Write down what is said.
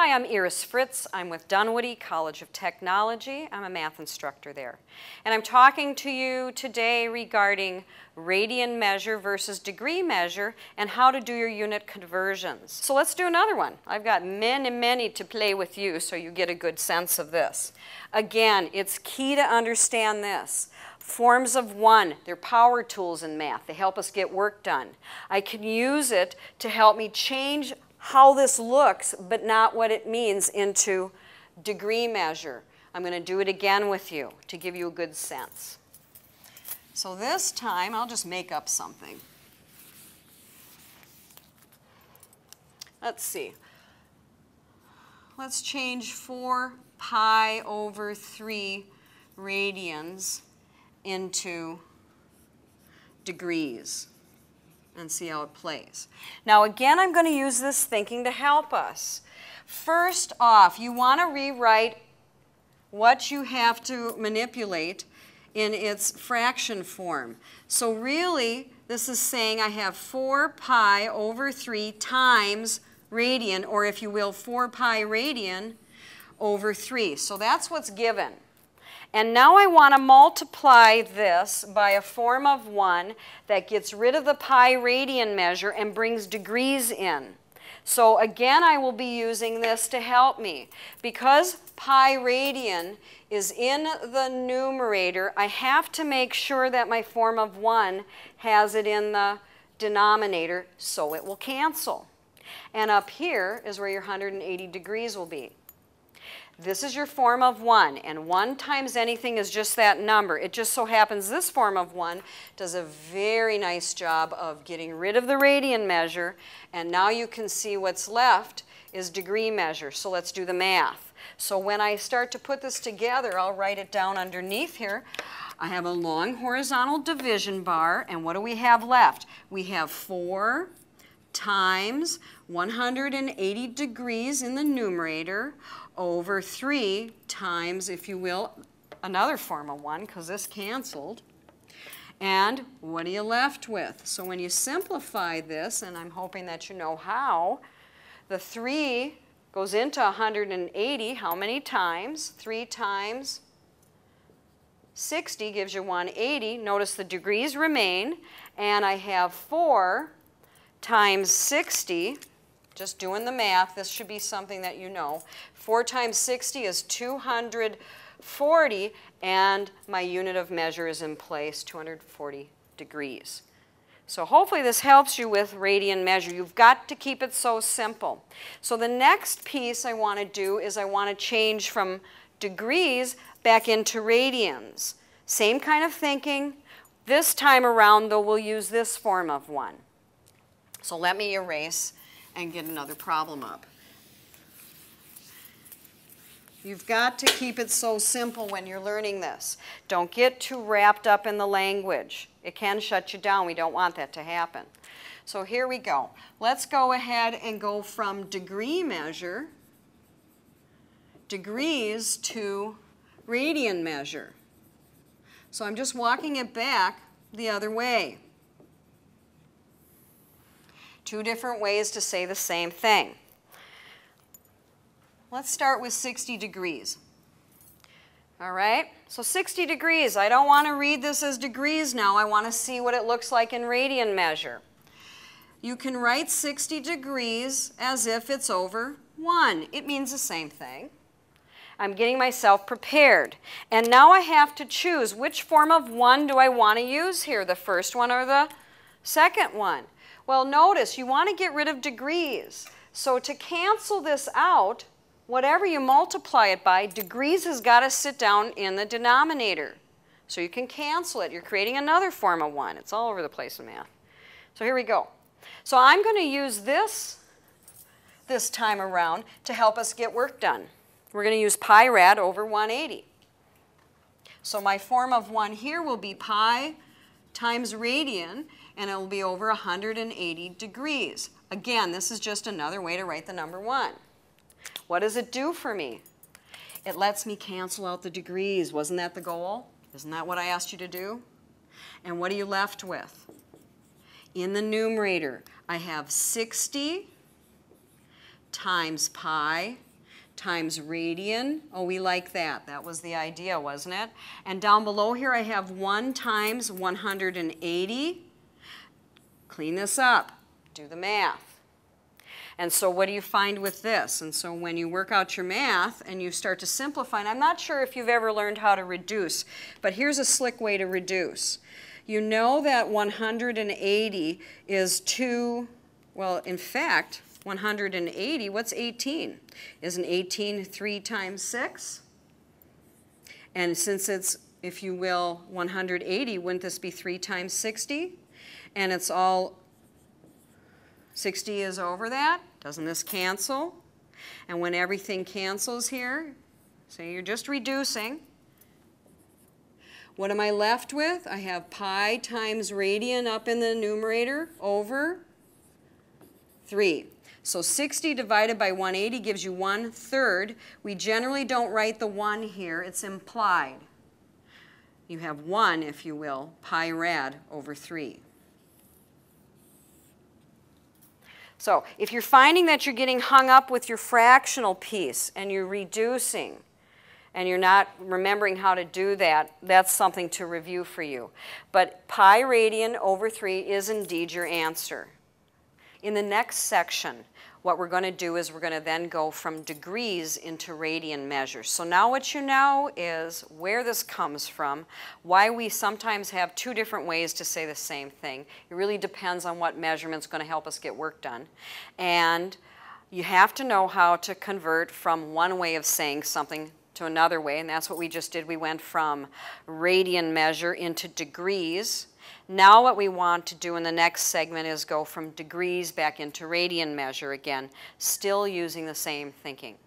Hi, I'm Eeris Fritz. I'm with Dunwoody College of Technology. I'm a math instructor there. And I'm talking to you today regarding radian measure versus degree measure and how to do your unit conversions. So let's do another one. I've got many to play with you so you get a good sense of this. Again, it's key to understand this. Forms of one, they're power tools in math. They help us get work done. I can use it to help me change how this looks, but not what it means, into degree measure. I'm going to do it again with you to give you a good sense. So this time, I'll just make up something. Let's see. Let's change 4 pi over 3 radians into degrees and see how it plays. Now again, I'm going to use this thinking to help us. First off, you want to rewrite what you have to manipulate in its fraction form. So really, this is saying I have 4 pi over 3 times radian, or if you will, 4 pi radian over 3. So that's what's given. And now I want to multiply this by a form of 1 that gets rid of the pi radian measure and brings degrees in. So again, I will be using this to help me. Because pi radian is in the numerator, I have to make sure that my form of 1 has it in the denominator so it will cancel. And up here is where your 180 degrees will be. This is your form of 1, and 1 times anything is just that number. It just so happens this form of 1 does a very nice job of getting rid of the radian measure, and now you can see what's left is degree measure. So let's do the math. So when I start to put this together, I'll write it down underneath here. I have a long horizontal division bar, and what do we have left? We have 4 times 180 degrees in the numerator over 3 times, if you will, another form of 1, because this canceled. And what are you left with? So when you simplify this, and I'm hoping that you know how, the 3 goes into 180 how many times? 3 times 60 gives you 180. Notice the degrees remain, and I have 4 times 60, just doing the math, this should be something that you know. 4 times 60 is 240, and my unit of measure is in place, 240 degrees. So hopefully this helps you with radian measure. You've got to keep it so simple. So the next piece I want to do is I want to change from degrees back into radians. Same kind of thinking. This time around, though, we'll use this form of 1. So let me erase and get another problem up. You've got to keep it so simple when you're learning this. Don't get too wrapped up in the language. It can shut you down. We don't want that to happen. So here we go. Let's go ahead and go from degree measure, degrees, to radian measure. So I'm just walking it back the other way. Two different ways to say the same thing. Let's start with 60 degrees. All right, so 60 degrees. I don't want to read this as degrees now. I want to see what it looks like in radian measure. You can write 60 degrees as if it's over 1. It means the same thing. I'm getting myself prepared. And now I have to choose which form of 1 do I want to use here, the first one or the second one. Well, notice you want to get rid of degrees. So to cancel this out, whatever you multiply it by, degrees has got to sit down in the denominator. So you can cancel it. You're creating another form of 1. It's all over the place in math. So here we go. So I'm going to use this time around to help us get work done. We're going to use pi rad over 180. So my form of 1 here will be pi times radian, and it will be over 180 degrees. Again, this is just another way to write the number 1. What does it do for me? It lets me cancel out the degrees. Wasn't that the goal? Isn't that what I asked you to do? And what are you left with? In the numerator, I have 60 times pi times radian. Oh, we like that. That was the idea, wasn't it? And down below here I have 1 times 180. Clean this up. Do the math. And so what do you find with this? And so when you work out your math and you start to simplify, and I'm not sure if you've ever learned how to reduce, but here's a slick way to reduce. You know that 180 is 2, well, in fact, 180, what's 18? Isn't 18 3 times 6? And since it's, if you will, 180, wouldn't this be 3 times 60? And it's all, 60 is over that. Doesn't this cancel? And when everything cancels here, so you're just reducing. What am I left with? I have pi times radian up in the numerator over 3. So 60 divided by 180 gives you 1/3. We generally don't write the 1 here. It's implied. You have 1, if you will, pi rad over 3. So if you're finding that you're getting hung up with your fractional piece and you're reducing and you're not remembering how to do that, that's something to review for you. But pi radian over 3 is indeed your answer. In the next section, what we're going to do is we're going to then go from degrees into radian measures. So now what you know is where this comes from, why we sometimes have 2 different ways to say the same thing. It really depends on what measurement's going to help us get work done. And you have to know how to convert from one way of saying something to another way, and that's what we just did. We went from radian measure into degrees. Now what we want to do in the next segment is go from degrees back into radian measure again, still using the same thinking.